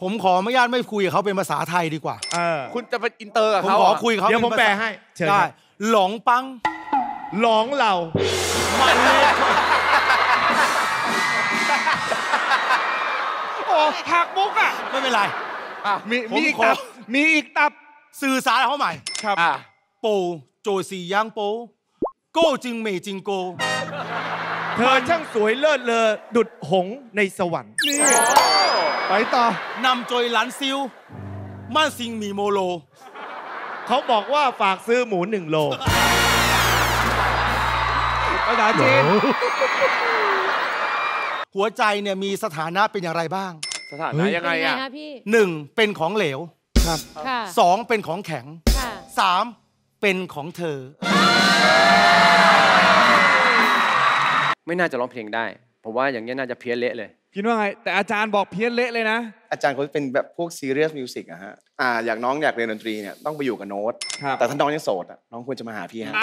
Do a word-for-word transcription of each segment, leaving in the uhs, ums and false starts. ผมขออนุญาตไม่คุยกับเขาเป็นภาษาไทยดีกว่าคุณจะไปอินเตอร์กับเขาผมขอคุยเขาเดี๋ยวผมแปลให้ได้หลงปังหลงเรามันโอ้หักมุกอ่ะไม่เป็นไรมีมีอีกตับมีอีกตับสื่อสารเขาใหม่ครับโปโจซียางโปโก้จึงเมจิงโกเธอช่างสวยเลิศเลอดุจหงส์ในสวรรค์นี่ไปต่อนำจอยหลันซิวม่านซิงมีโมโลเขาบอกว่าฝากซื้อหมูหนึ่งโลภาษาจีนหัวใจเนี่ยมีสถานะเป็นอย่างไรบ้างสถานะยังไงอ่ะหนึ่งเป็นของเหลวครับสองเป็นของแข็งสามเป็นของเธอไม่น่าจะร้องเพลงได้ผมว่าอย่างนี้น่าจะเพี้ยนเละเลยคิดว่าไงแต่อาจารย์บอกเพี้ยนเละเลยนะอาจารย์เขาเป็นแบบพวกซีเรียสมิวสิกอะฮะอ่าอยากน้องอยากเรียนดนตรีเนี่ยต้องไปอยู่กับโน้ตแต่ถ้าน้องยังโสดอะน้องควรจะมาหาพี่ฮะ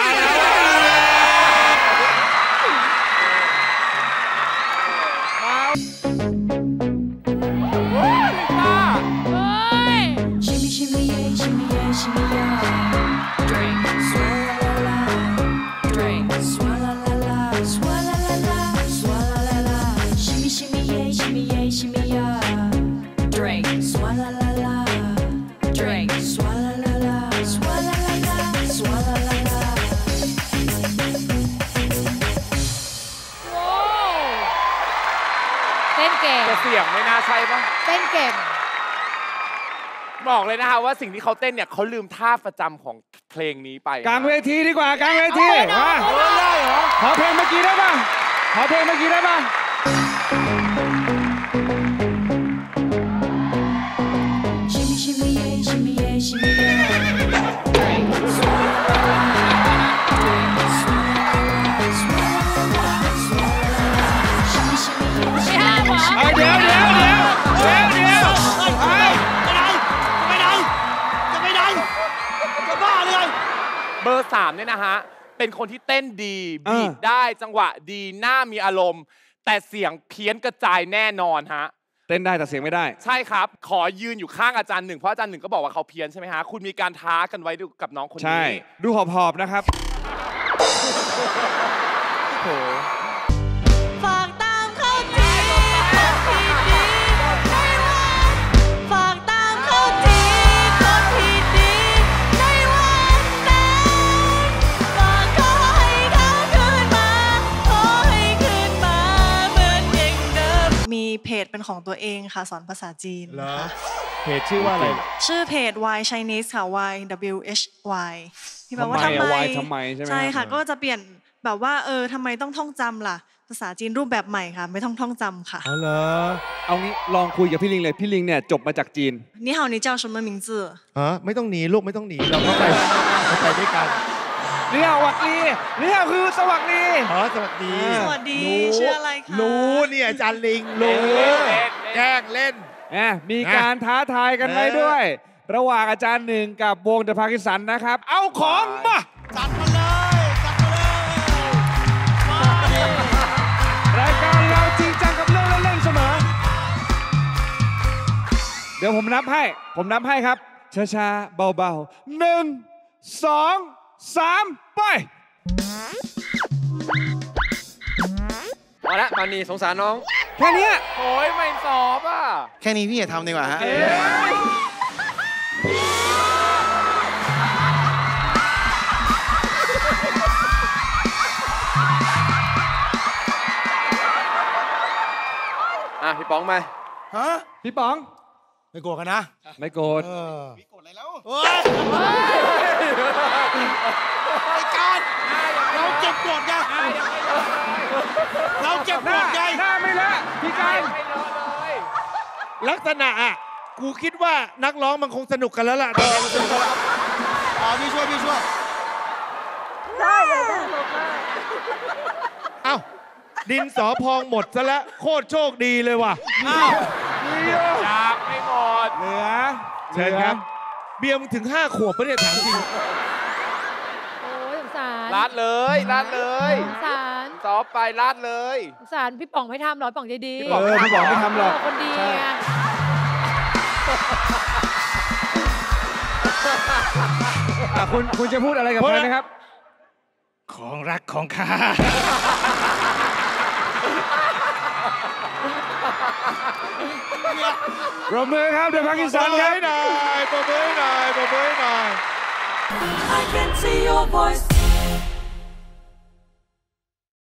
เสียงไม่น่าใช่ป่ะเต้นเก่งบอกเลยนะคะว่าสิ่งที่เขาเต้นเนี่ยเขาลืมท่าประจำของเพลงนี้ไปกลางเวทีดีกว่ากลางเวทีมาได้เหรอขอเพลงเมื่อกี้ได้ป่ะขอเพลงเมื่อกี้ได้ป่ะเบอร์สามเนี่ยนะฮะเป็นคนที่เต้นดีบีทได้จังหวะดีหน้ามีอารมณ์แต่เสียงเพี้ยนกระจายแน่นอนฮะเต้นได้แต่เสียงไม่ได้ใช่ครับขอยืนอยู่ข้างอาจารย์หนึ่งเพราะอาจารย์หนึ่งก็บอกว่าเขาเพี้ยนใช่ไหมฮะคุณมีการท้ากันไว้กับน้องคนนี้ใช่ดูหอบๆนะครับโอ้โหฝากตามเข้าจีฝากตามเข้าจีเพจเป็นของตัวเองค่ะสอนภาษาจีนนะคะเพจชื่อว่าอะไรชื่อเพจ Why Chinese ค่ะ Why W H Y ที่แปลว่าทำไมทำไมใช่ไหมใช่ค่ะก็จะเปลี่ยนแบบว่าเออทำไมต้องท่องจำล่ะภาษาจีนรูปแบบใหม่ค่ะไม่ต้องท่องจำค่ะเอาเหรอเอางี้ลองคุยกับพี่ลิงเลยพี่ลิงเนี่ยจบมาจากจีนนี่เฮานี่เจ้าชมมันมิงจื่อฮะไม่ต้องหนีลูกไม่ต้องหนีเราก็ไปไปด้วยกันเรียกวักดีเรียกคือสวัสดีอ๋อสวัสดีสวัสดีชื่ออะไรคะรู้เนี่ยอาจารย์ลิงรู้แกล้งเล่นอ่ะมีการท้าทายกันไว้ด้วยระหว่างอาจารย์หนึ่งกับวงเดอะพาร์คินสันนะครับเอาของมาจัดมาเลยจัดมาเลยรายการเราจริงจังกับเรื่องเล่นเสมอเดี๋ยวผมนับให้ผมนับให้ครับช้าๆเบาๆหนึ่งสองสามไปเอาละตอนนี้สงสารน้องแค่นี้โอ้ยไม่สอบอ่ะแค่นี้พี่อย่าทำดีกว่าฮะอ่ะพี่ป๋องมาฮะพี่ป๋องไม่โกรธกันนะไม่โกรธไม่โกรธอะไรแล้วไอ้การเราเก็บโกรธยังเราเก็บโกรธยังหน้าไม่ละพี่การลักษณะอ่ะกูคิดว่านักร้องมันคงสนุกกันแล้วล่ะอ๋อพี่ช่วยพี่ช่วยได้เลยเอ้าดินสอพองหมดซะแล้วโคตรโชคดีเลยว่ะอ้าวจากไม่หมดเหลือเชิญครับเบียร์มึงถึงห้าขวบประเดี๋ยวถามจริงโอ้ยสงสารลาดเลยลาดเลยสงสารสอบไปลาดเลยสงสารพี่ป๋องไม่ทำหรอป๋องใจดีพี่ป๋องไม่ทำหรอกคนดี คุณคุณจะพูดอะไรกับเพื่อนนะครับของรักของข้าปรบมือครับเดี๋ยวพักอีสานครับปรบมือหน่อยปรบมือหน่อยปรบมือหน่อย